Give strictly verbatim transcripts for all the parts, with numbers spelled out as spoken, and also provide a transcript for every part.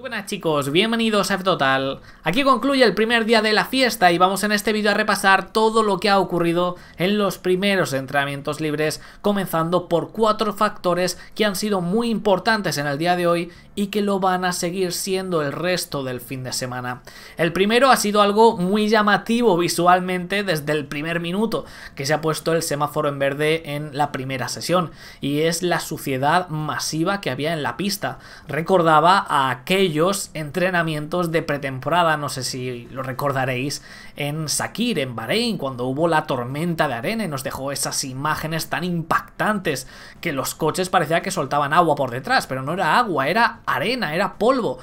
Muy buenas chicos, bienvenidos a F Total. Aquí concluye el primer día de la fiesta y vamos en este vídeo a repasar todo lo que ha ocurrido en los primeros entrenamientos libres, comenzando por cuatro factores que han sido muy importantes en el día de hoy y que lo van a seguir siendo el resto del fin de semana. El primero ha sido algo muy llamativo visualmente desde el primer minuto, que se ha puesto el semáforo en verde en la primera sesión, y es la suciedad masiva que había en la pista. Recordaba a aquellos entrenamientos de pretemporada, no sé si lo recordaréis, en Sakir, en Bahrein, cuando hubo la tormenta de arena y nos dejó esas imágenes tan impactantes que los coches parecía que soltaban agua por detrás, pero no era agua, era arena, era polvo.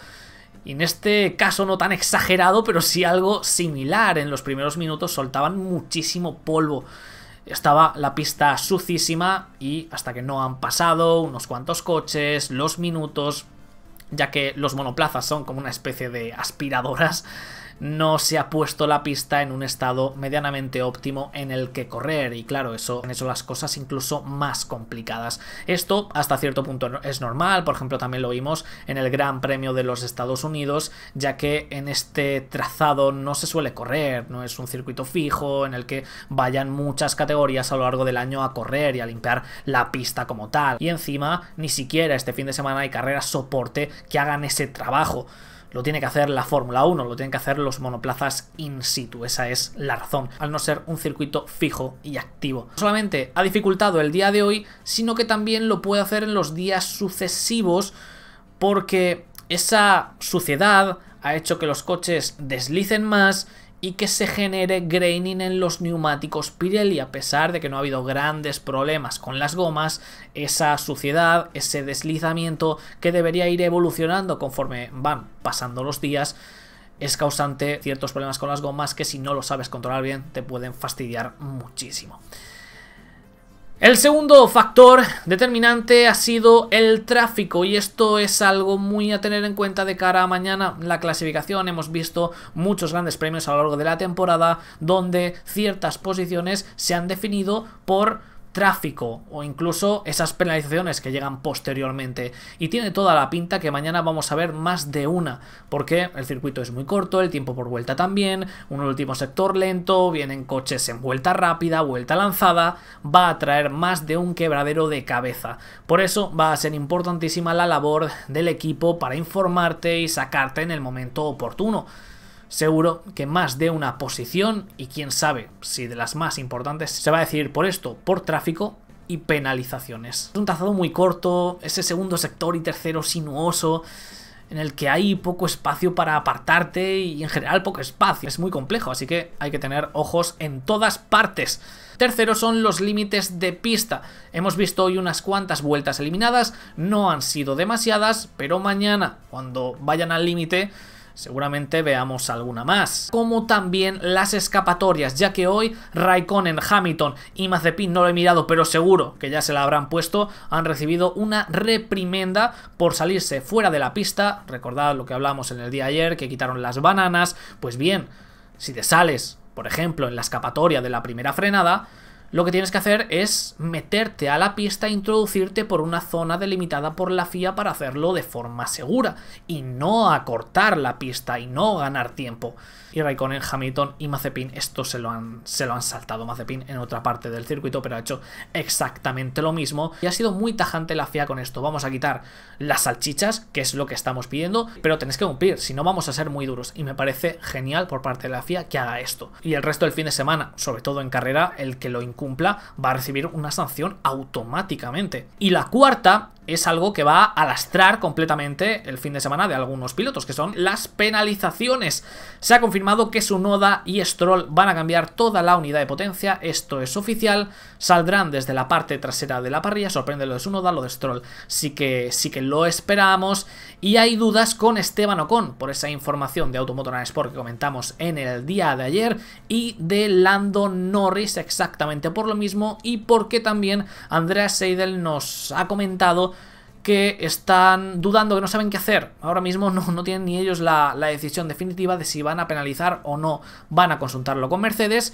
Y en este caso no tan exagerado, pero sí algo similar. En los primeros minutos soltaban muchísimo polvo. Estaba la pista sucísima y hasta que no han pasado unos cuantos coches, los minutos, ya que los monoplazas son como una especie de aspiradoras, no se ha puesto la pista en un estado medianamente óptimo en el que correr, y claro, eso han hecho las cosas incluso más complicadas. Esto hasta cierto punto es normal, por ejemplo también lo vimos en el Gran Premio de los Estados Unidos, ya que en este trazado no se suele correr, no es un circuito fijo en el que vayan muchas categorías a lo largo del año a correr y a limpiar la pista como tal, y encima ni siquiera este fin de semana hay carreras soporte que hagan ese trabajo. Lo tiene que hacer la Fórmula uno, lo tienen que hacer los monoplazas in situ, esa es la razón, al no ser un circuito fijo y activo. No solamente ha dificultado el día de hoy, sino que también lo puede hacer en los días sucesivos, porque esa suciedad ha hecho que los coches deslicen más y que se genere graining en los neumáticos Pirelli. A pesar de que no ha habido grandes problemas con las gomas, esa suciedad, ese deslizamiento que debería ir evolucionando conforme van pasando los días, es causante ciertos problemas con las gomas que, si no lo sabes controlar bien, te pueden fastidiar muchísimo. El segundo factor determinante ha sido el tráfico, y esto es algo muy a tener en cuenta de cara a mañana. La clasificación, hemos visto muchos grandes premios a lo largo de la temporada donde ciertas posiciones se han definido por tráfico o incluso esas penalizaciones que llegan posteriormente, y tiene toda la pinta que mañana vamos a ver más de una, porque el circuito es muy corto, el tiempo por vuelta también, un último sector lento, vienen coches en vuelta rápida, vuelta lanzada, va a traer más de un quebradero de cabeza. Por eso va a ser importantísima la labor del equipo para informarte y sacarte en el momento oportuno. Seguro que más de una posición, y quién sabe si de las más importantes, se va a decidir por esto, por tráfico y penalizaciones. Es un trazado muy corto, ese segundo sector y tercero sinuoso, en el que hay poco espacio para apartarte y en general poco espacio. Es muy complejo, así que hay que tener ojos en todas partes. Tercero son los límites de pista. Hemos visto hoy unas cuantas vueltas eliminadas, no han sido demasiadas, pero mañana, cuando vayan al límite, seguramente veamos alguna más. Como también las escapatorias, ya que hoy Raikkonen, Hamilton y Mazepin, no lo he mirado pero seguro que ya se la habrán puesto, han recibido una reprimenda por salirse fuera de la pista. Recordad lo que hablamos en el día de ayer, que quitaron las bananas. Pues bien, si te sales, por ejemplo, en la escapatoria de la primera frenada, lo que tienes que hacer es meterte a la pista e introducirte por una zona delimitada por la F I A para hacerlo de forma segura y no acortar la pista y no ganar tiempo. Y Raikkonen, Hamilton y Mazepin esto se lo han, se lo han saltado. Mazepin en otra parte del circuito, pero ha hecho exactamente lo mismo, y ha sido muy tajante la F I A con esto. Vamos a quitar las salchichas, que es lo que estamos pidiendo, pero tenéis que cumplir, si no vamos a ser muy duros, y me parece genial por parte de la F I A que haga esto. Y el resto del fin de semana, sobre todo en carrera, el que lo cumpla va a recibir una sanción automáticamente. Y la cuarta es algo que va a alastrar completamente el fin de semana de algunos pilotos, que son las penalizaciones. Se ha confirmado que Tsunoda y Stroll van a cambiar toda la unidad de potencia, esto es oficial, saldrán desde la parte trasera de la parrilla. Sorprende lo de Tsunoda, lo de Stroll sí que, sí que lo esperamos, y hay dudas con Esteban Ocon por esa información de Automotor and Sport que comentamos en el día de ayer, y de Lando Norris exactamente por lo mismo, y porque también Andreas Seidel nos ha comentado que están dudando, que no saben qué hacer. Ahora mismo no, no tienen ni ellos la, la decisión definitiva de si van a penalizar o no. Van a consultarlo con Mercedes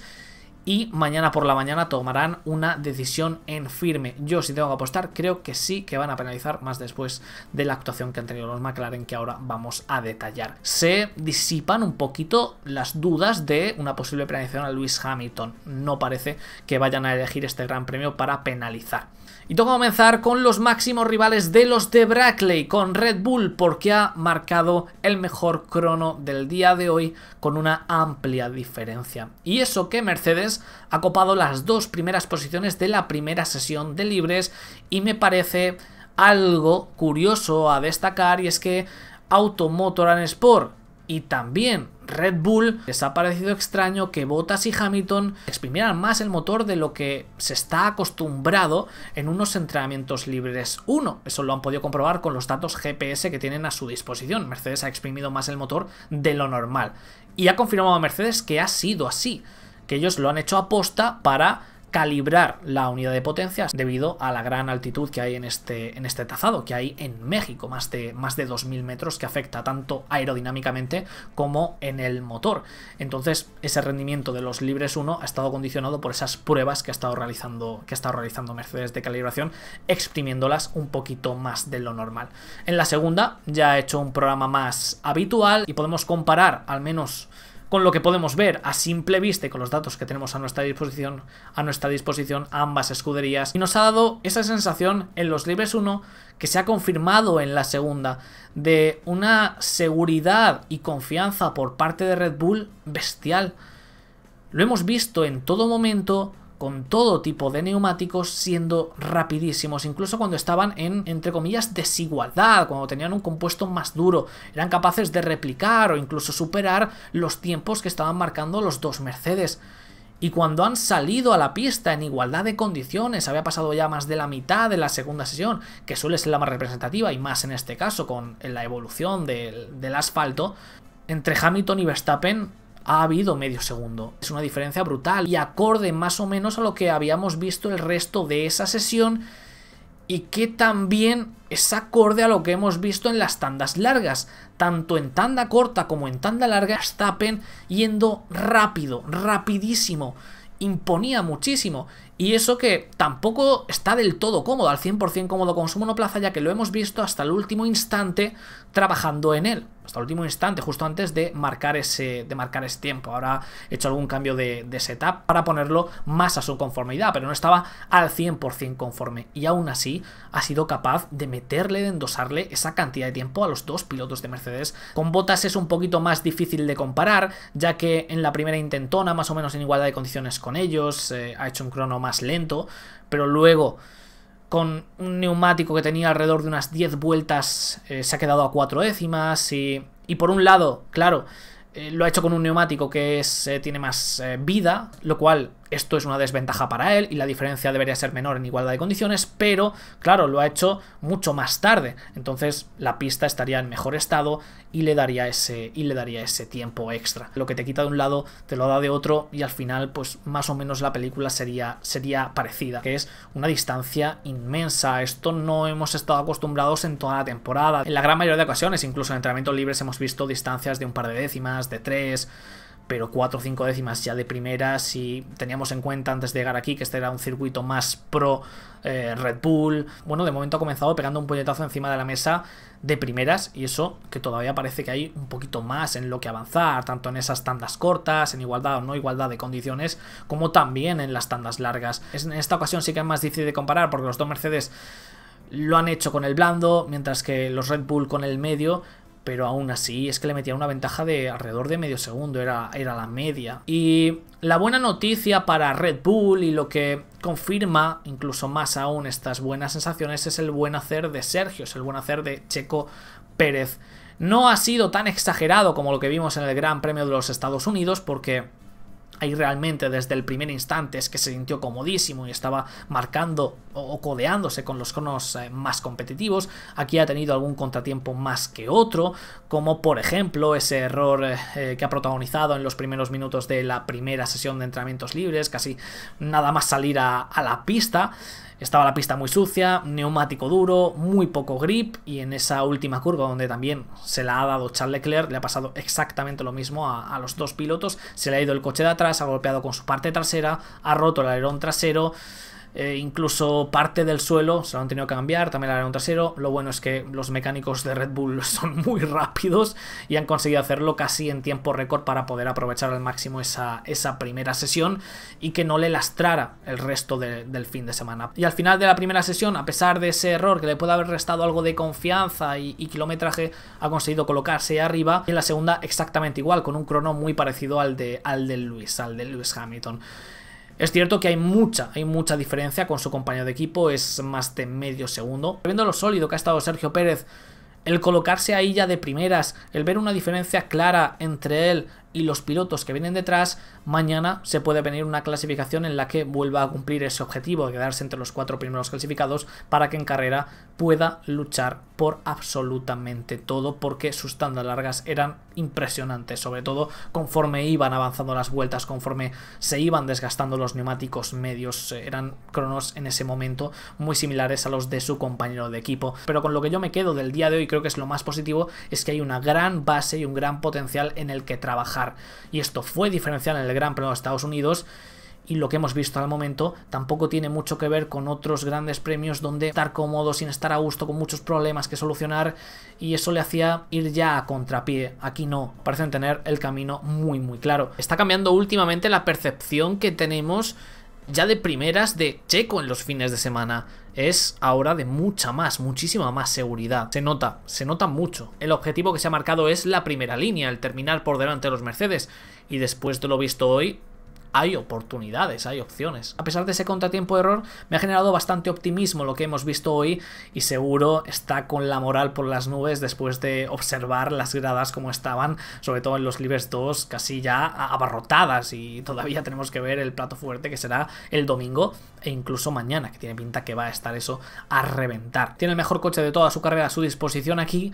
y mañana por la mañana tomarán una decisión en firme. Yo, si tengo que apostar, creo que sí que van a penalizar más después de la actuación que han tenido los McLaren, que ahora vamos a detallar. Se disipan un poquito las dudas de una posible penalización a Lewis Hamilton. No parece que vayan a elegir este gran premio para penalizar. Y toca comenzar con los máximos rivales de los de Brackley, con Red Bull, porque ha marcado el mejor crono del día de hoy con una amplia diferencia. Y eso que Mercedes ha copado las dos primeras posiciones de la primera sesión de libres, y me parece algo curioso a destacar, y es que Automotor and Sport y también Red Bull les ha parecido extraño que Bottas y Hamilton exprimieran más el motor de lo que se está acostumbrado en unos entrenamientos libres uno. Eso lo han podido comprobar con los datos G P S que tienen a su disposición. Mercedes ha exprimido más el motor de lo normal, y ha confirmado a Mercedes que ha sido así, que ellos lo han hecho aposta para calibrar la unidad de potencias debido a la gran altitud que hay en este, en este trazado, que hay en México, más de, más de dos mil metros, que afecta tanto aerodinámicamente como en el motor. Entonces, ese rendimiento de los libres uno ha estado condicionado por esas pruebas que ha estado realizando, que ha estado realizando Mercedes de calibración, exprimiéndolas un poquito más de lo normal. En la segunda ya ha hecho un programa más habitual y podemos comparar, al menos con lo que podemos ver a simple vista y con los datos que tenemos a nuestra disposición, a nuestra disposición ambas escuderías, y nos ha dado esa sensación en los libres uno que se ha confirmado en la segunda, de una seguridad y confianza por parte de Red Bull bestial. Lo hemos visto en todo momento, con todo tipo de neumáticos, siendo rapidísimos, incluso cuando estaban en, entre comillas, desigualdad, cuando tenían un compuesto más duro, eran capaces de replicar o incluso superar los tiempos que estaban marcando los dos Mercedes. Y cuando han salido a la pista en igualdad de condiciones, había pasado ya más de la mitad de la segunda sesión, que suele ser la más representativa, y más en este caso con la evolución del, del asfalto, entre Hamilton y Verstappen ha habido medio segundo. Es una diferencia brutal y acorde más o menos a lo que habíamos visto el resto de esa sesión, y que también es acorde a lo que hemos visto en las tandas largas. Tanto en tanda corta como en tanda larga, Verstappen yendo rápido, rapidísimo, imponía muchísimo, y eso que tampoco está del todo cómodo, al cien por cien cómodo con su monoplaza, ya que lo hemos visto hasta el último instante trabajando en él, hasta el último instante, justo antes de marcar ese, de marcar ese tiempo. Ahora he hecho algún cambio de, de setup para ponerlo más a su conformidad, pero no estaba al cien por cien conforme, y aún así ha sido capaz de meterle, de endosarle esa cantidad de tiempo a los dos pilotos de Mercedes. Con Bottas es un poquito más difícil de comparar, ya que en la primera intentona, más o menos en igualdad de condiciones con ellos, eh, ha hecho un crono más lento, pero luego con un neumático que tenía alrededor de unas diez vueltas eh, se ha quedado a cuatro décimas, y, y por un lado, claro, eh, lo ha hecho con un neumático que es, eh, tiene más eh, vida, lo cual esto es una desventaja para él y la diferencia debería ser menor en igualdad de condiciones, pero claro, lo ha hecho mucho más tarde, entonces la pista estaría en mejor estado y le daría ese, y le daría ese tiempo extra. Lo que te quita de un lado te lo da de otro, y al final pues más o menos la película sería, sería parecida, que es una distancia inmensa. Esto no hemos estado acostumbrados en toda la temporada. En la gran mayoría de ocasiones, incluso en entrenamientos libres, hemos visto distancias de un par de décimas, de tres, pero cuatro o cinco décimas ya de primeras. Si teníamos en cuenta antes de llegar aquí que este era un circuito más pro eh, Red Bull, bueno, de momento ha comenzado pegando un puñetazo encima de la mesa de primeras, y eso que todavía parece que hay un poquito más en lo que avanzar, tanto en esas tandas cortas, en igualdad o no igualdad de condiciones, como también en las tandas largas. En esta ocasión sí que es más difícil de comparar, porque los dos Mercedes lo han hecho con el blando, mientras que los Red Bull con el medio, pero aún así es que le metía una ventaja de alrededor de medio segundo, era, era la media. Y la buena noticia para Red Bull, y lo que confirma incluso más aún estas buenas sensaciones, es el buen hacer de Sergio, es el buen hacer de Checo Pérez. No ha sido tan exagerado como lo que vimos en el Gran Premio de los Estados Unidos, porque ahí realmente desde el primer instante es que se sintió comodísimo y estaba marcando o codeándose con los cronos más competitivos. Aquí ha tenido algún contratiempo más que otro, como por ejemplo ese error eh, que ha protagonizado en los primeros minutos de la primera sesión de entrenamientos libres, casi nada más salir a, a la pista. Estaba la pista muy sucia, neumático duro, muy poco grip, y en esa última curva donde también se la ha dado Charles Leclerc, le ha pasado exactamente lo mismo a, a los dos pilotos. Se le ha ido el coche de atrás, ha golpeado con su parte trasera, ha roto el alerón trasero, eh, incluso parte del suelo se lo han tenido que cambiar, también el alerón trasero. Lo bueno es que los mecánicos de Red Bull son muy rápidos y han conseguido hacerlo casi en tiempo récord para poder aprovechar al máximo esa, esa primera sesión y que no le lastrara el resto de, del fin de semana. Y al final de la primera sesión, a pesar de ese error que le puede haber restado algo de confianza y, y kilometraje, ha conseguido colocarse arriba. Y en la segunda exactamente igual, con un crono muy parecido al de, al de Lewis, al de Lewis Hamilton. Es cierto que hay mucha, hay mucha diferencia con su compañero de equipo, es más de medio segundo. Viendo lo sólido que ha estado Sergio Pérez, el colocarse ahí ya de primeras, el ver una diferencia clara entre él y los pilotos que vienen detrás, mañana se puede venir una clasificación en la que vuelva a cumplir ese objetivo de quedarse entre los cuatro primeros clasificados para que en carrera pueda luchar por absolutamente todo, porque sus tandas largas eran impresionantes, sobre todo conforme iban avanzando las vueltas, conforme se iban desgastando los neumáticos medios. Eran cronos en ese momento muy similares a los de su compañero de equipo. Pero con lo que yo me quedo del día de hoy, creo que es lo más positivo, es que hay una gran base y un gran potencial en el que trabajar. Y esto fue diferencial en el Gran Premio de Estados Unidos, y lo que hemos visto al momento tampoco tiene mucho que ver con otros grandes premios donde estar cómodo, sin estar a gusto, con muchos problemas que solucionar, y eso le hacía ir ya a contrapié. Aquí no, parecen tener el camino muy muy claro. Está cambiando últimamente la percepción que tenemos ya de primeras de Checo en los fines de semana. Es ahora de mucha más, muchísima más seguridad. Se nota, se nota mucho. El objetivo que se ha marcado es la primera línea, el terminar por delante de los Mercedes. Y después de lo visto hoy, hay oportunidades, hay opciones. A pesar de ese contratiempo de error, me ha generado bastante optimismo lo que hemos visto hoy, y seguro está con la moral por las nubes después de observar las gradas como estaban, sobre todo en los libres dos, casi ya abarrotadas, y todavía tenemos que ver el plato fuerte que será el domingo e incluso mañana, que tiene pinta que va a estar eso a reventar. Tiene el mejor coche de toda su carrera a su disposición aquí,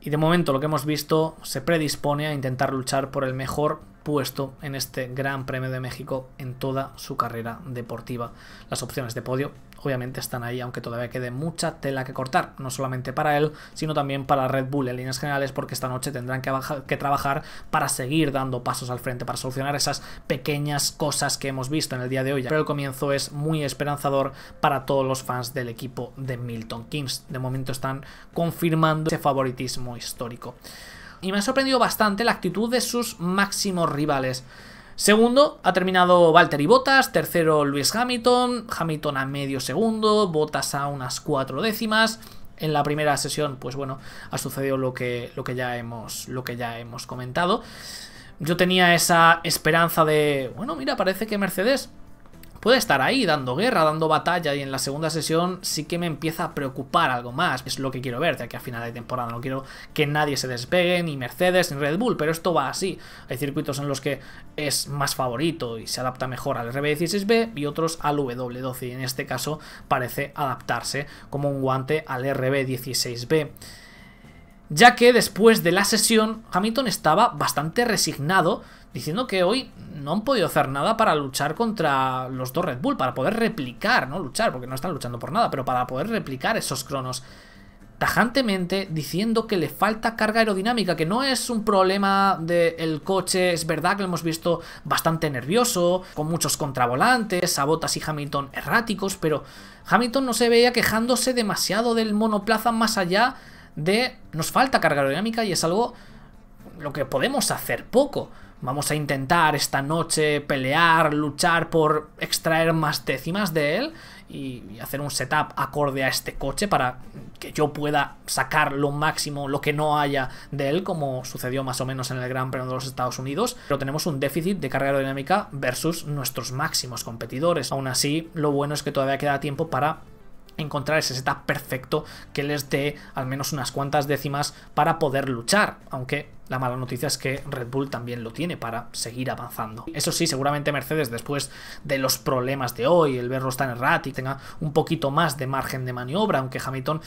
y de momento lo que hemos visto se predispone a intentar luchar por el mejor puesto en este Gran Premio de México en toda su carrera deportiva. Las opciones de podio obviamente están ahí, aunque todavía quede mucha tela que cortar, no solamente para él, sino también para Red Bull en líneas generales, porque esta noche tendrán que, bajar, que trabajar para seguir dando pasos al frente, para solucionar esas pequeñas cosas que hemos visto en el día de hoy. Pero el comienzo es muy esperanzador para todos los fans del equipo de Milton Keynes. De momento están confirmando ese favoritismo histórico. Y me ha sorprendido bastante la actitud de sus máximos rivales. Segundo ha terminado Valtteri Bottas, tercero Lewis Hamilton, Hamilton a medio segundo, Bottas a unas cuatro décimas. En la primera sesión, pues bueno, ha sucedido lo que, lo que, ya, hemos, lo que ya hemos comentado. Yo tenía esa esperanza de, bueno, mira, parece que Mercedes puede estar ahí dando guerra, dando batalla, y en la segunda sesión sí que me empieza a preocupar algo más. Es lo que quiero ver de aquí a final de temporada. No quiero que nadie se despegue, ni Mercedes, ni Red Bull, pero esto va así. Hay circuitos en los que es más favorito y se adapta mejor al R B dieciséis B y otros al W doce, y en este caso parece adaptarse como un guante al R B dieciséis B. Ya que después de la sesión, Hamilton estaba bastante resignado, diciendo que hoy no han podido hacer nada para luchar contra los dos Red Bull, para poder replicar, no luchar, porque no están luchando por nada, pero para poder replicar esos cronos. Tajantemente diciendo que le falta carga aerodinámica, que no es un problema del coche. Es verdad que lo hemos visto bastante nervioso, con muchos contravolantes, a Bottas y Hamilton erráticos, pero Hamilton no se veía quejándose demasiado del monoplaza más allá de nos falta carga aerodinámica, y es algo lo que podemos hacer poco. Vamos a intentar esta noche pelear, luchar por extraer más décimas de él y hacer un setup acorde a este coche para que yo pueda sacar lo máximo, lo que no haya de él, como sucedió más o menos en el Gran Premio de los Estados Unidos. Pero tenemos un déficit de carga aerodinámica versus nuestros máximos competidores. Aún así, lo bueno es que todavía queda tiempo para encontrar ese setup perfecto que les dé al menos unas cuantas décimas para poder luchar, aunque la mala noticia es que Red Bull también lo tiene para seguir avanzando. Eso sí, seguramente Mercedes, después de los problemas de hoy, el verlos tan errático, tenga un poquito más de margen de maniobra, aunque Hamilton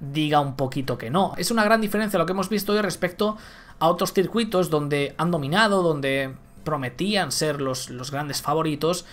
diga un poquito que no. Es una gran diferencia lo que hemos visto hoy respecto a otros circuitos donde han dominado, donde prometían ser los, los grandes favoritos,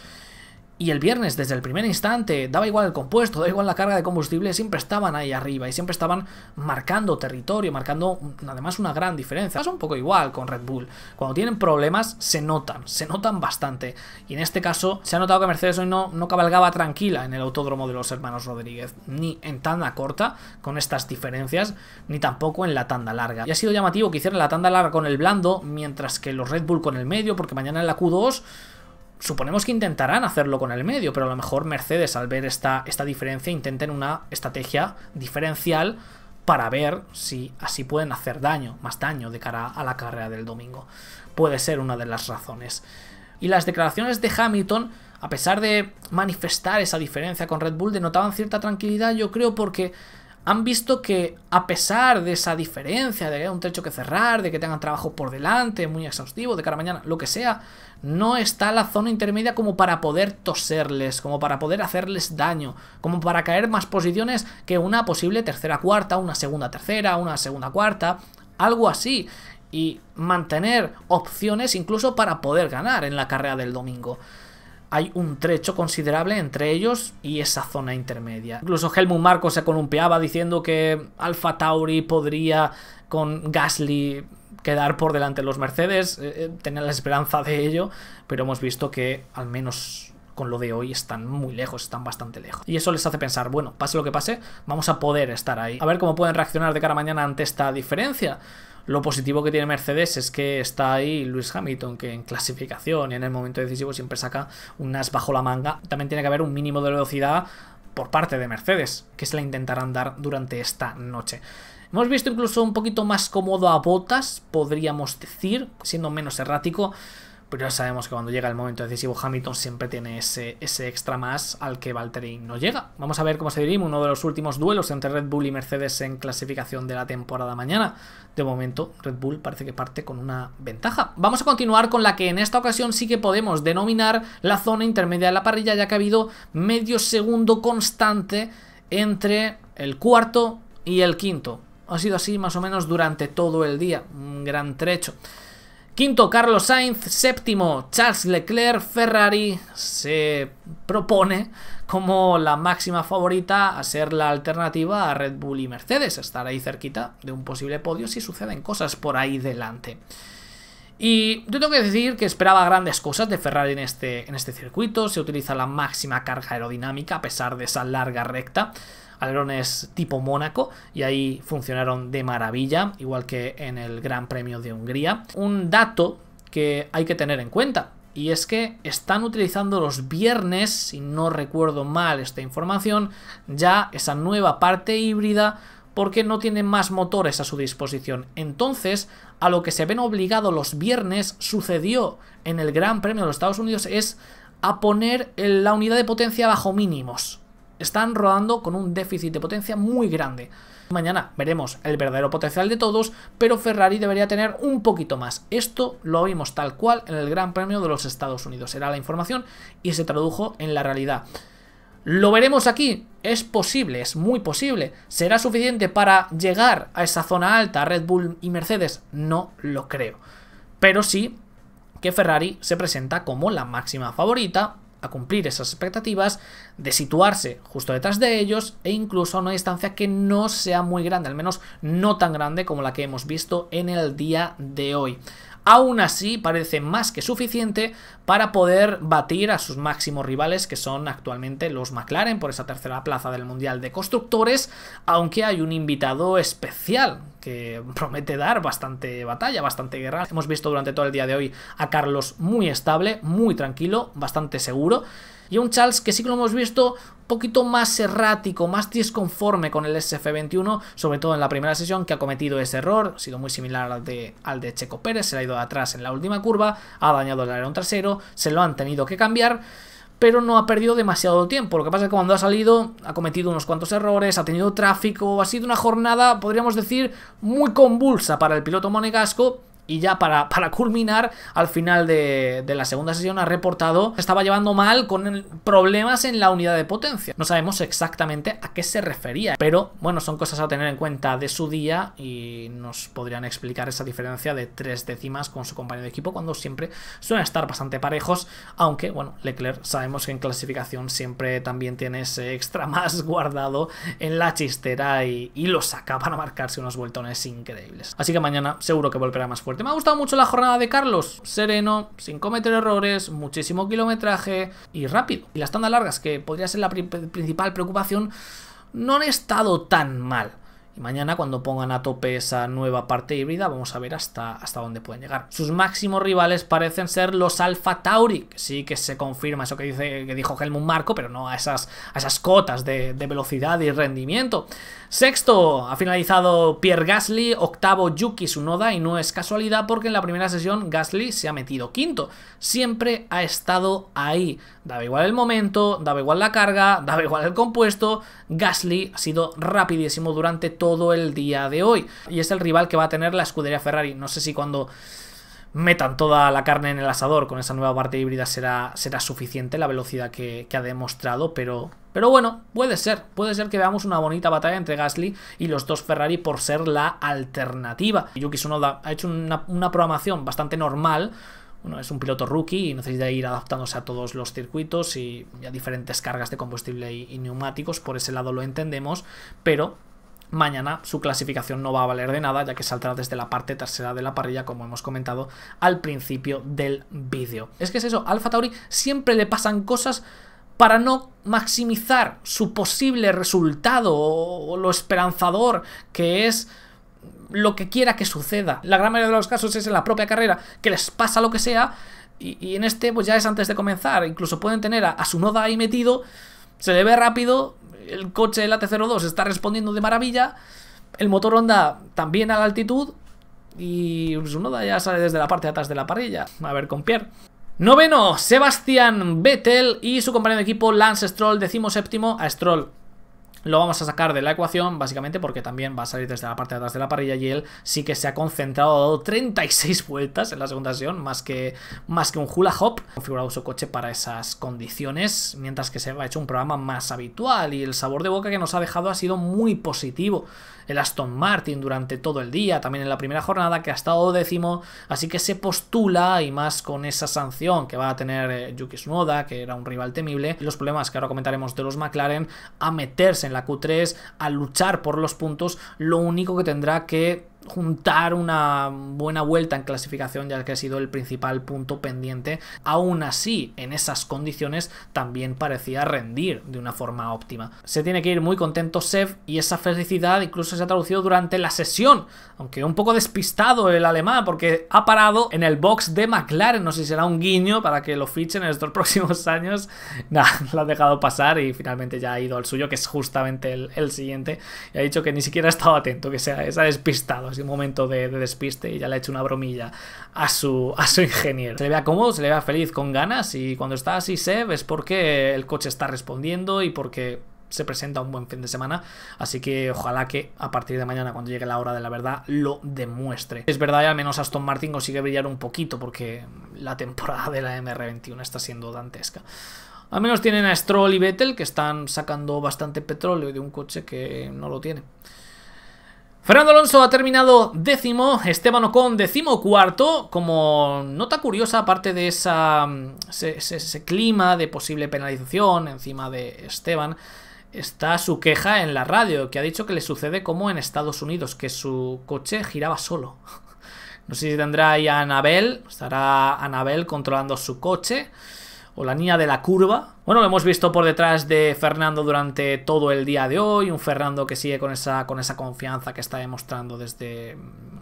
Y el viernes, desde el primer instante, daba igual el compuesto, daba igual la carga de combustible, siempre estaban ahí arriba y siempre estaban marcando territorio, marcando además una gran diferencia. Pasa un poco igual con Red Bull. Cuando tienen problemas se notan, se notan bastante. Y en este caso se ha notado que Mercedes hoy no, no cabalgaba tranquila en el autódromo de los hermanos Rodríguez, ni en tanda corta con estas diferencias, ni tampoco en la tanda larga. Y ha sido llamativo que hicieran la tanda larga con el blando, mientras que los Red Bull con el medio, porque mañana en la Q dos... suponemos que intentarán hacerlo con el medio, pero a lo mejor Mercedes, al ver esta, esta diferencia, intenten una estrategia diferencial para ver si así pueden hacer daño, más daño de cara a la carrera del domingo. Puede ser una de las razones. Y las declaraciones de Hamilton, a pesar de manifestar esa diferencia con Red Bull, denotaban cierta tranquilidad, yo creo, porque han visto que a pesar de esa diferencia, de que hay un trecho que cerrar, de que tengan trabajo por delante, muy exhaustivo, de cara a mañana, lo que sea, no está la zona intermedia como para poder toserles, como para poder hacerles daño, como para caer más posiciones que una posible tercera cuarta, una segunda tercera, una segunda cuarta, algo así, y mantener opciones incluso para poder ganar en la carrera del domingo. Hay un trecho considerable entre ellos y esa zona intermedia. Incluso Helmut Marko se columpiaba diciendo que Alfa Tauri podría con Gasly quedar por delante de los Mercedes, eh, tener la esperanza de ello, pero hemos visto que al menos con lo de hoy están muy lejos, están bastante lejos. Y eso les hace pensar, bueno, pase lo que pase, vamos a poder estar ahí. A ver cómo pueden reaccionar de cara a mañana ante esta diferencia. Lo positivo que tiene Mercedes es que está ahí Lewis Hamilton, que en clasificación y en el momento decisivo siempre saca un as bajo la manga. También tiene que haber un mínimo de velocidad por parte de Mercedes, que se la intentarán dar durante esta noche. Hemos visto incluso un poquito más cómodo a Bottas, podríamos decir, siendo menos errático, pero ya sabemos que cuando llega el momento decisivo Hamilton siempre tiene ese, ese extra más al que Valtteri no llega. Vamos a ver cómo se dirime uno de los últimos duelos entre Red Bull y Mercedes en clasificación de la temporada mañana. De momento Red Bull parece que parte con una ventaja. Vamos a continuar con la que en esta ocasión sí que podemos denominar la zona intermedia de la parrilla, ya que ha habido medio segundo constante entre el cuarto y el quinto. Ha sido así más o menos durante todo el día, un gran trecho. Quinto, Carlos Sainz. Séptimo, Charles Leclerc. Ferrari se propone como la máxima favorita a ser la alternativa a Red Bull y Mercedes, estar ahí cerquita de un posible podio si suceden cosas por ahí delante. Y yo tengo que decir que esperaba grandes cosas de Ferrari en este, en este circuito. Se utiliza la máxima carga aerodinámica a pesar de esa larga recta. Alerones tipo Mónaco, y ahí funcionaron de maravilla, igual que en el Gran Premio de Hungría. Un dato que hay que tener en cuenta, y es que están utilizando los viernes, si no recuerdo mal esta información, ya esa nueva parte híbrida, porque no tienen más motores a su disposición. Entonces, a lo que se ven obligados los viernes, sucedió en el Gran Premio de los Estados Unidos, es a poner la unidad de potencia bajo mínimos. Están rodando con un déficit de potencia muy grande. Mañana veremos el verdadero potencial de todos, pero Ferrari debería tener un poquito más. Esto lo vimos tal cual en el Gran Premio de los Estados Unidos. Era la información y se tradujo en la realidad. ¿Lo veremos aquí? Es posible, es muy posible. ¿Será suficiente para llegar a esa zona alta, Red Bull y Mercedes? No lo creo. Pero sí que Ferrari se presenta como la máxima favorita a cumplir esas expectativas, de situarse justo detrás de ellos e incluso a una distancia que no sea muy grande, al menos no tan grande como la que hemos visto en el día de hoy. Aún así parece más que suficiente para poder batir a sus máximos rivales, que son actualmente los McLaren por esa tercera plaza del Mundial de Constructores, aunque hay un invitado especial que promete dar bastante batalla, bastante guerra. Hemos visto durante todo el día de hoy a Carlos muy estable, muy tranquilo, bastante seguro, y un Charles que sí que lo hemos visto un poquito más errático, más disconforme con el S F veintiuno, sobre todo en la primera sesión, que ha cometido ese error, ha sido muy similar al de, al de Checo Pérez, se le ha ido atrás en la última curva, ha dañado el alerón trasero, se lo han tenido que cambiar, pero no ha perdido demasiado tiempo. Lo que pasa es que cuando ha salido ha cometido unos cuantos errores, ha tenido tráfico, ha sido una jornada, podríamos decir, muy convulsa para el piloto monegasco, Y ya para, para culminar, al final de, de la segunda sesión ha reportado que estaba llevando mal con problemas en la unidad de potencia. No sabemos exactamente a qué se refería, pero bueno, son cosas a tener en cuenta de su día y nos podrían explicar esa diferencia de tres décimas con su compañero de equipo cuando siempre suelen estar bastante parejos, aunque bueno, Leclerc sabemos que en clasificación siempre también tiene ese extra más guardado en la chistera y, y lo saca para marcarse unos vueltones increíbles. Así que mañana seguro que volverá más fuerte. Me ha gustado mucho la jornada de Carlos, sereno, sin cometer errores, muchísimo kilometraje y rápido. Y las tandas largas, que podría ser la pri- principal preocupación, no han estado tan mal. Y mañana, cuando pongan a tope esa nueva parte híbrida, vamos a ver hasta, hasta dónde pueden llegar. Sus máximos rivales parecen ser los Alfa Tauri, que sí que se confirma eso que, dice, que dijo Helmut Marko, pero no a esas, a esas cotas de, de velocidad y rendimiento. Sexto ha finalizado Pierre Gasly, octavo Yuki Tsunoda, y no es casualidad porque en la primera sesión Gasly se ha metido quinto. Siempre ha estado ahí. Daba igual el momento, daba igual la carga, daba igual el compuesto. Gasly ha sido rapidísimo durante todo el día de hoy y es el rival que va a tener la escudería Ferrari. No sé si cuando metan toda la carne en el asador con esa nueva parte híbrida será, será suficiente la velocidad que, que ha demostrado, pero... Pero bueno, puede ser, puede ser que veamos una bonita batalla entre Gasly y los dos Ferrari por ser la alternativa. Yuki Tsunoda ha hecho una, una programación bastante normal. Bueno, es un piloto rookie y necesita ir adaptándose a todos los circuitos y a diferentes cargas de combustible y, y neumáticos, por ese lado lo entendemos, pero... Mañana su clasificación no va a valer de nada, ya que saldrá desde la parte trasera de la parrilla, como hemos comentado al principio del vídeo. Es que es eso, a Alfa Tauri siempre le pasan cosas para no maximizar su posible resultado o lo esperanzador que es lo que quiera que suceda. La gran mayoría de los casos es en la propia carrera, que les pasa lo que sea, y, y en este pues ya es antes de comenzar. Incluso pueden tener a, a Tsunoda ahí metido, se le ve rápido, el coche del A T cero dos está respondiendo de maravilla, el motor Honda también a la altitud y Tsunoda ya sale desde la parte de atrás de la parrilla. A ver con Pierre. Noveno, Sebastián Vettel y su compañero de equipo Lance Stroll. Décimo séptimo a Stroll. Lo vamos a sacar de la ecuación, básicamente porque también va a salir desde la parte de atrás de la parrilla y él sí que se ha concentrado, ha dado treinta y seis vueltas en la segunda sesión, más que, más que un hula hop. Ha configurado su coche para esas condiciones, mientras que se ha hecho un programa más habitual y el sabor de boca que nos ha dejado ha sido muy positivo. El Aston Martin durante todo el día, también en la primera jornada, que ha estado décimo, así que se postula, y más con esa sanción que va a tener eh, Yuki Tsunoda, que era un rival temible, y los problemas que ahora comentaremos de los McLaren, a meterse en la Q tres, a luchar por los puntos. Lo único que tendrá que juntar una buena vuelta en clasificación, ya que ha sido el principal punto pendiente. Aún así, en esas condiciones también parecía rendir de una forma óptima. Se tiene que ir muy contento Seb, y esa felicidad incluso se ha traducido durante la sesión, aunque un poco despistado el alemán, porque ha parado en el box de McLaren. No sé si será un guiño para que lo fichen en estos próximos años. Nah, lo ha dejado pasar y finalmente ya ha ido al suyo, que es justamente el, el siguiente, y ha dicho que ni siquiera ha estado atento, que se ha, se ha despistado. Un momento de, de despiste y ya le ha hecho una bromilla a su, a su ingeniero. Se le vea cómodo, se le vea feliz, con ganas, y cuando está así Seb es porque el coche está respondiendo y porque se presenta un buen fin de semana, así que ojalá que a partir de mañana, cuando llegue la hora de la verdad, lo demuestre. Es verdad, y al menos Aston Martin consigue brillar un poquito, porque la temporada de la M R veintiuno está siendo dantesca. Al menos tienen a Stroll y Vettel, que están sacando bastante petróleo de un coche que no lo tiene. Fernando Alonso ha terminado décimo, Esteban Ocon décimo cuarto. Como nota curiosa, aparte de esa, ese, ese, ese clima de posible penalización encima de Esteban, está su queja en la radio, que ha dicho que le sucede como en Estados Unidos, que su coche giraba solo. No sé si tendrá ahí a Anabel, estará Anabel controlando su coche, o la niña de la curva. Bueno, lo hemos visto por detrás de Fernando durante todo el día de hoy. Un Fernando que sigue con esa, con esa confianza que está demostrando desde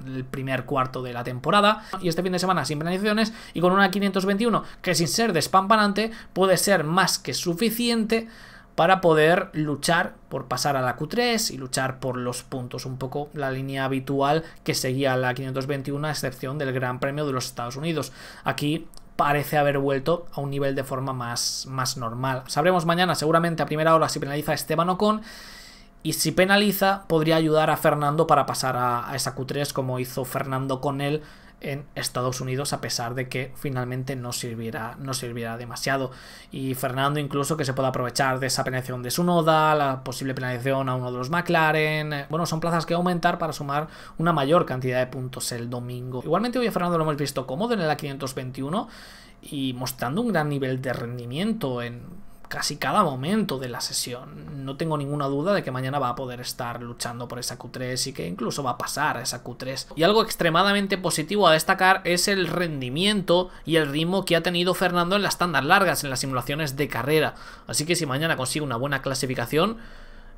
el primer cuarto de la temporada. Y este fin de semana sin penalizaciones y con una quinientos veintiuno que, sin ser despampanante, puede ser más que suficiente para poder luchar por pasar a la Q tres y luchar por los puntos. Un poco la línea habitual que seguía la quinientos veintiuno, a excepción del Gran Premio de los Estados Unidos. Aquí parece haber vuelto a un nivel de forma más, más normal. Sabremos mañana seguramente a primera hora si penaliza Esteban Ocon, y si penaliza podría ayudar a Fernando para pasar a, a esa Q tres, como hizo Fernando con él en Estados Unidos, a pesar de que finalmente no servirá, no servirá demasiado. Y Fernando incluso que se pueda aprovechar de esa penalización de Tsunoda, la posible penalización a uno de los McLaren. Bueno, son plazas que aumentar para sumar una mayor cantidad de puntos el domingo. Igualmente hoy a Fernando lo hemos visto cómodo en el A quinientos veintiuno y mostrando un gran nivel de rendimiento en casi cada momento de la sesión. No tengo ninguna duda de que mañana va a poder estar luchando por esa Q tres y que incluso va a pasar a esa Q tres. Y algo extremadamente positivo a destacar es el rendimiento y el ritmo que ha tenido Fernando en las tandas largas, en las simulaciones de carrera. Así que si mañana consigue una buena clasificación,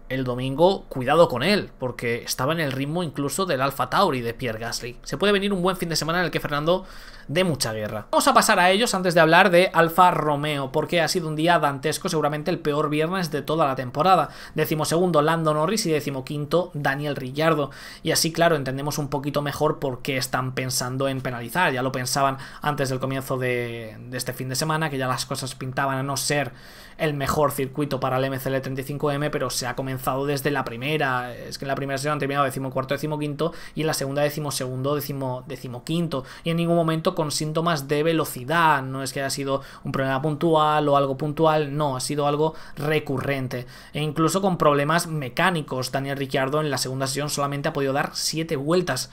el domingo, cuidado con él, porque estaba en el ritmo incluso del Alfa Tauri de Pierre Gasly. Se puede venir un buen fin de semana en el que Fernando dé mucha guerra. Vamos a pasar a ellos antes de hablar de Alfa Romeo, porque ha sido un día dantesco, seguramente el peor viernes de toda la temporada. Decimosegundo, Lando Norris, y decimoquinto, Daniel Ricciardo. Y así, claro, entendemos un poquito mejor por qué están pensando en penalizar. Ya lo pensaban antes del comienzo de, de este fin de semana, que ya las cosas pintaban a no ser el mejor circuito para el M C L treinta y cinco M, pero se ha comenzado desde la primera. Es que en la primera sesión han terminado decimocuarto, decimoquinto, y en la segunda decimosegundo, decimo, decimoquinto, y en ningún momento con síntomas de velocidad. No es que haya sido un problema puntual o algo puntual, no, ha sido algo recurrente, e incluso con problemas mecánicos. Daniel Ricciardo en la segunda sesión solamente ha podido dar siete vueltas,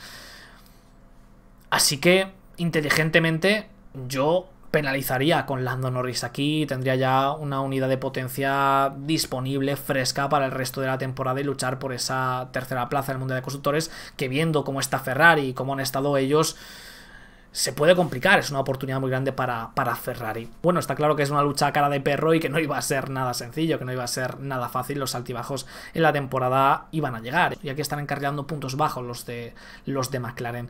así que inteligentemente yo penalizaría con Lando Norris aquí. Tendría ya una unidad de potencia disponible, fresca para el resto de la temporada, y luchar por esa tercera plaza del Mundial de Constructores, que viendo cómo está Ferrari y cómo han estado ellos, se puede complicar. Es una oportunidad muy grande para, para Ferrari. Bueno, está claro que es una lucha a cara de perro y que no iba a ser nada sencillo, que no iba a ser nada fácil. Los altibajos en la temporada iban a llegar, y aquí están encargando puntos bajos los de, los de McLaren.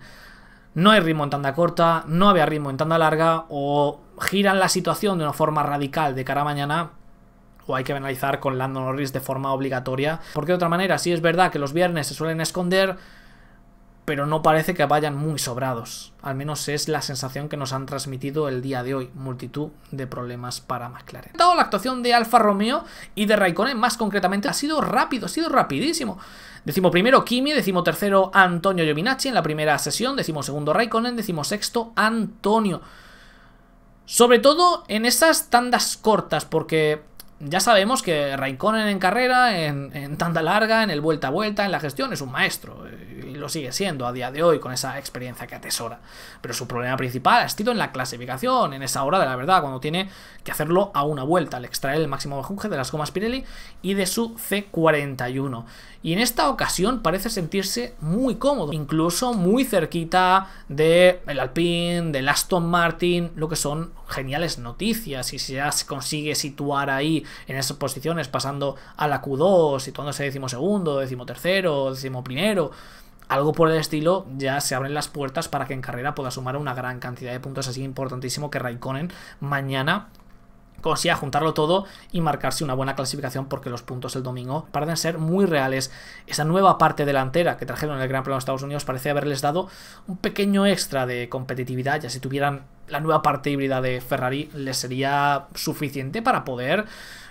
No hay ritmo en tanda corta, no había ritmo en tanda larga, o giran la situación de una forma radical de cara a mañana, o hay que penalizar con Lando Norris de forma obligatoria, porque de otra manera sí es verdad que los viernes se suelen esconder, pero no parece que vayan muy sobrados. Al menos es la sensación que nos han transmitido el día de hoy. Multitud de problemas para McLaren. Dado la actuación de Alfa Romeo y de Raikkonen, más concretamente, ha sido rápido, ha sido rapidísimo. Decimo primero Kimi, decimo tercero Antonio Giovinazzi en la primera sesión, decimo segundo Raikkonen, decimo sexto Antonio. Sobre todo en esas tandas cortas, porque ya sabemos que Raikkonen en carrera, en, en tanda larga, en el vuelta a vuelta, en la gestión, es un maestro, y lo sigue siendo a día de hoy con esa experiencia que atesora. Pero su problema principal ha sido en la clasificación, en esa hora de la verdad, cuando tiene que hacerlo a una vuelta, al extraer el máximo bajunje de las gomas Pirelli y de su C cuarenta y uno. Y en esta ocasión parece sentirse muy cómodo, incluso muy cerquita del Alpine, del Aston Martin, lo que son geniales noticias. Y si ya se consigue situar ahí en esas posiciones, pasando a la Q dos, situándose decimosegundo, decimotercero, decimoprimero, algo por el estilo, ya se abren las puertas para que en carrera pueda sumar una gran cantidad de puntos. Así importantísimo que Raikkonen mañana consiga juntarlo todo y marcarse una buena clasificación, porque los puntos el domingo parecen ser muy reales. Esa nueva parte delantera que trajeron en el Gran Premio de los Estados Unidos parece haberles dado un pequeño extra de competitividad. Ya si tuvieran la nueva parte híbrida de Ferrari, les sería suficiente para poder,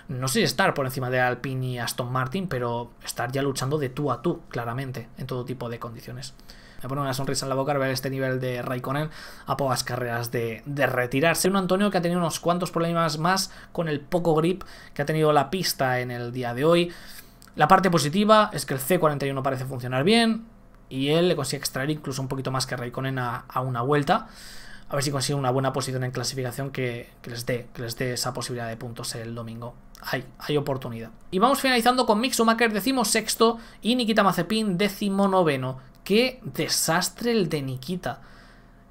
no sé, estar por encima de Alpine y Aston Martin, pero estar ya luchando de tú a tú, claramente, en todo tipo de condiciones. Me pone una sonrisa en la boca al ver este nivel de Raikkonen a pocas carreras de, de retirarse. Un Antonio que ha tenido unos cuantos problemas más con el poco grip que ha tenido la pista en el día de hoy. La parte positiva es que el C cuarenta y uno parece funcionar bien, y él le consigue extraer incluso un poquito más que Raikkonen a, a una vuelta. A ver si consigue una buena posición en clasificación que, que les dé, que les dé esa posibilidad de puntos el domingo. Hay, hay oportunidad. Y vamos finalizando con Mick Schumacher, décimo sexto, y Nikita Mazepin, décimo noveno. ¡Qué desastre el de Nikita!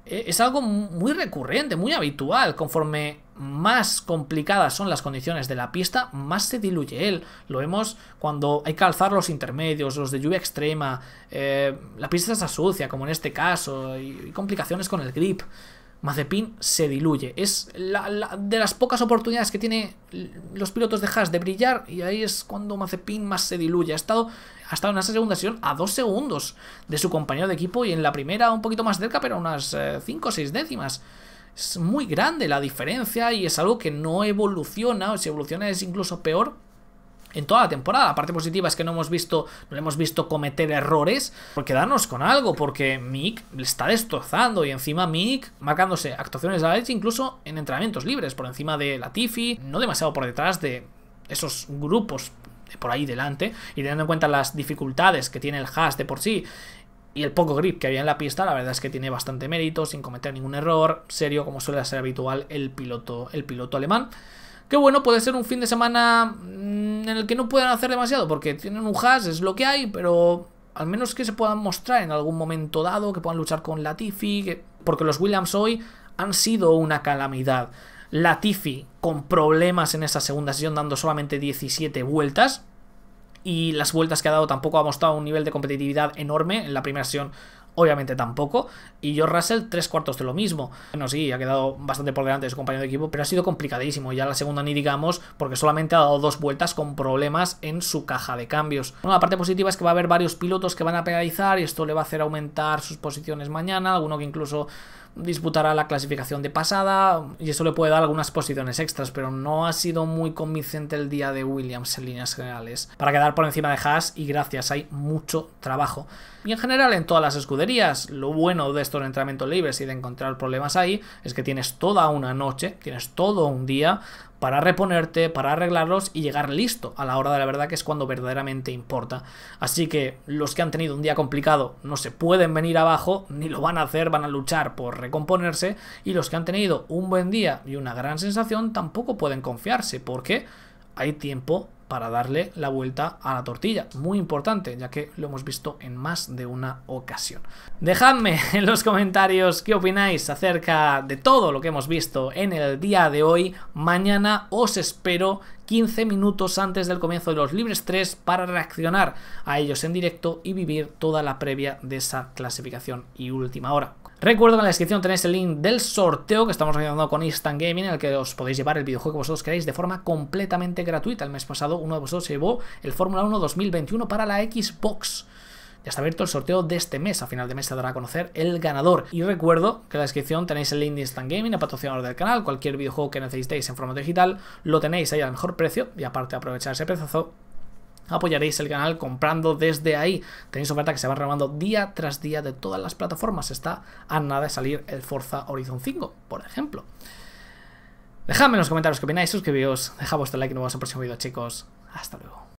Es algo muy recurrente, muy habitual. Conforme más complicadas son las condiciones de la pista, más se diluye él. Lo vemos cuando hay que alzar los intermedios, los de lluvia extrema, eh, la pista se asucia, como en este caso, y complicaciones con el grip. Mazepin se diluye. Es la, la, de las pocas oportunidades que tiene los pilotos de Haas de brillar, y ahí es cuando Mazepin más se diluye. Ha estado, ha estado en esa segunda sesión a dos segundos de su compañero de equipo, y en la primera un poquito más cerca, pero unas cinco o seis décimas. Es muy grande la diferencia, y es algo que no evoluciona, o si evoluciona es incluso peor. en toda la temporada. La parte positiva es que no hemos visto, no hemos visto cometer errores por quedarnos con algo, porque Mick le está destrozando, y encima Mick marcándose actuaciones a la leche incluso en entrenamientos libres, por encima de Latifi, no demasiado por detrás de esos grupos de por ahí delante, y teniendo en cuenta las dificultades que tiene el Haas de por sí y el poco grip que había en la pista, la verdad es que tiene bastante mérito, sin cometer ningún error, serio como suele ser habitual el piloto, el piloto alemán. Que bueno, puede ser un fin de semana en el que no puedan hacer demasiado, porque tienen un Haas, es lo que hay, pero al menos que se puedan mostrar en algún momento dado, que puedan luchar con Latifi, que... porque los Williams hoy han sido una calamidad. Latifi con problemas en esa segunda sesión, dando solamente diecisiete vueltas, y las vueltas que ha dado tampoco ha mostrado un nivel de competitividad enorme. En la primera sesión obviamente tampoco, y George Russell tres cuartos de lo mismo. Bueno, sí, ha quedado bastante por delante de su compañero de equipo, pero ha sido complicadísimo. Ya la segunda ni digamos, porque solamente ha dado dos vueltas con problemas en su caja de cambios. Bueno, la parte positiva es que va a haber varios pilotos que van a penalizar, y esto le va a hacer aumentar sus posiciones mañana, alguno que incluso disputará la clasificación de pasada, y eso le puede dar algunas posiciones extras, pero no ha sido muy convincente el día de Williams en líneas generales para quedar por encima de Haas, y gracias, hay mucho trabajo. Y en general en todas las escuderías, lo bueno de estos entrenamientos libres y de encontrar problemas ahí es que tienes toda una noche, tienes todo un día para reponerte, para arreglarlos y llegar listo a la hora de la verdad, que es cuando verdaderamente importa. Así que los que han tenido un día complicado no se pueden venir abajo, ni lo van a hacer, van a luchar por recomponerse, y los que han tenido un buen día y una gran sensación tampoco pueden confiarse, porque hay tiempo para darle la vuelta a la tortilla, muy importante, ya que lo hemos visto en más de una ocasión. Dejadme en los comentarios qué opináis acerca de todo lo que hemos visto en el día de hoy. Mañana os espero quince minutos antes del comienzo de los libres tres para reaccionar a ellos en directo y vivir toda la previa de esa clasificación y última hora. Recuerdo que en la descripción tenéis el link del sorteo que estamos realizando con Instant Gaming, en el que os podéis llevar el videojuego que vosotros queráis de forma completamente gratuita. El mes pasado uno de vosotros se llevó el Fórmula uno dos mil veintiuno para la Xbox. Ya está abierto el sorteo de este mes, a final de mes se dará a conocer el ganador. Y recuerdo que en la descripción tenéis el link de Instant Gaming, el patrocinador del canal. Cualquier videojuego que necesitéis en formato digital lo tenéis ahí al mejor precio, y aparte de aprovechar ese precio, apoyaréis el canal comprando desde ahí. Tenéis oferta que se va renovando día tras día de todas las plataformas. Está a nada de salir el Forza Horizon cinco, por ejemplo. Dejadme en los comentarios qué opináis, suscribíos, dejad vuestro like y nos vemos en el próximo vídeo, chicos. Hasta luego.